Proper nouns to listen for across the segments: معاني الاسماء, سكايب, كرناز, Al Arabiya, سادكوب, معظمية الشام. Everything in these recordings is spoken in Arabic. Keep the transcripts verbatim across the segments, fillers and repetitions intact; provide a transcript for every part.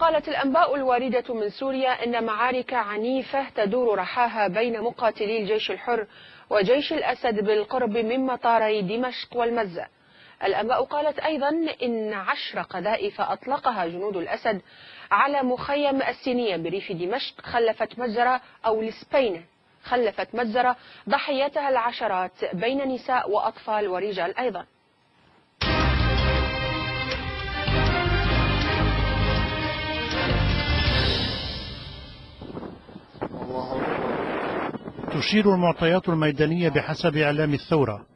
قالت الأنباء الواردة من سوريا أن معارك عنيفة تدور رحاها بين مقاتلي الجيش الحر وجيش الأسد بالقرب من مطاري دمشق والمزة. الأنباء قالت أيضا إن عشر قذائف أطلقها جنود الأسد على مخيم السينية بريف دمشق خلفت مجزرة أو لسبينة خلفت مجزرة ضحيتها العشرات بين نساء وأطفال ورجال أيضا. تشير المعطيات الميدانية بحسب إعلام الثورة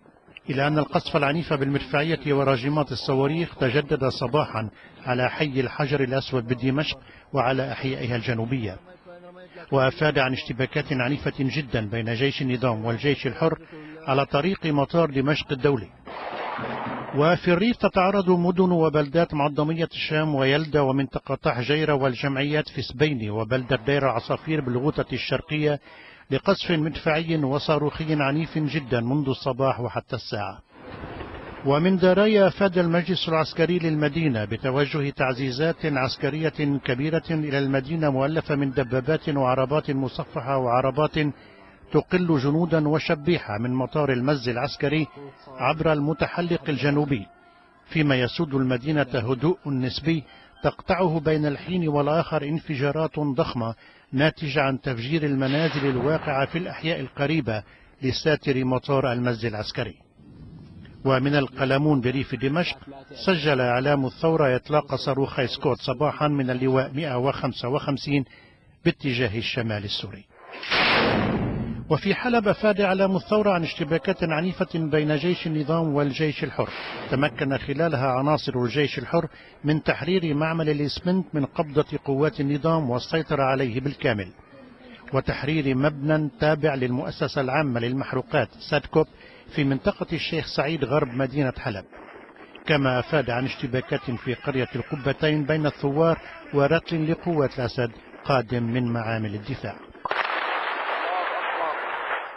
إلى أن القصف العنيف بالمدفعية وراجمات الصواريخ تجدد صباحا على حي الحجر الأسود بدمشق وعلى أحيائها الجنوبية، وأفاد عن اشتباكات عنيفة جدا بين جيش النظام والجيش الحر على طريق مطار دمشق الدولي. وفي الريف تتعرض مدن وبلدات معظمية الشام ويلدى ومنطقة حجيرة والجمعيات في سبيني وبلدة دير عصافير بالغوطة الشرقية لقصف مدفعي وصاروخي عنيف جدا منذ الصباح وحتى الساعة. ومن دراية أفاد المجلس العسكري للمدينة بتوجه تعزيزات عسكرية كبيرة إلى المدينة مؤلفة من دبابات وعربات مصفحة وعربات تقل جنودا وشبيحة من مطار المز العسكري عبر المتحلق الجنوبي، فيما يسود المدينة هدوء نسبي تقطعه بين الحين والآخر انفجارات ضخمة ناتجة عن تفجير المنازل الواقعة في الأحياء القريبة لساتر مطار المز العسكري. ومن القلمون بريف دمشق سجل إعلام الثورة إطلاق صاروخي سكوت صباحا من اللواء مئة وخمسة وخمسين باتجاه الشمال السوري. وفي حلب أفاد إعلام الثورة عن اشتباكات عنيفة بين جيش النظام والجيش الحر تمكن خلالها عناصر الجيش الحر من تحرير معمل الإسمنت من قبضة قوات النظام والسيطرة عليه بالكامل، وتحرير مبنى تابع للمؤسسة العامة للمحروقات سادكوب في منطقة الشيخ سعيد غرب مدينة حلب. كما أفاد عن اشتباكات في قرية القبتين بين الثوار ورتل لقوات الأسد قادم من معامل الدفاع.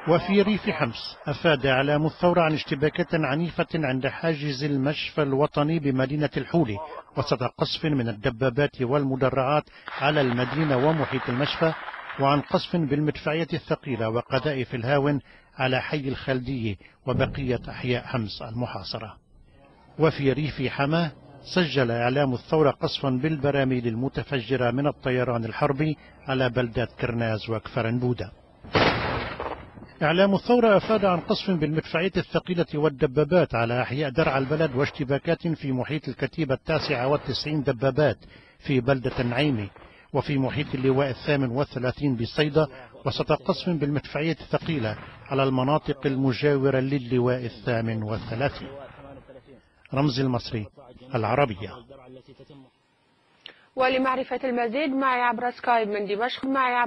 وفي ريف حمص أفاد إعلام الثورة عن اشتباكات عنيفة عند حاجز المشفى الوطني بمدينة الحولي وسط قصف من الدبابات والمدرعات على المدينة ومحيط المشفى، وعن قصف بالمدفعية الثقيلة وقذائف الهاون على حي الخلدي وبقية أحياء حمص المحاصرة. وفي ريف حماه سجل إعلام الثورة قصفا بالبراميل المتفجرة من الطيران الحربي على بلدات كرناز وكفرنبودة. إعلام الثورة أفاد عن قصف بالمدفعية الثقيلة والدبابات على أحياء درع البلد واشتباكات في محيط الكتيبة التاسعة والتسعين دبابات في بلدة النعيمي، وفي محيط اللواء الثامن والثلاثين بصيدا وسط قصف بالمدفعية الثقيلة على المناطق المجاورة للواء الثامن والثلاثين. رمز المصري، العربية. ولمعرفة المزيد معي عبر سكايب من دمشق معي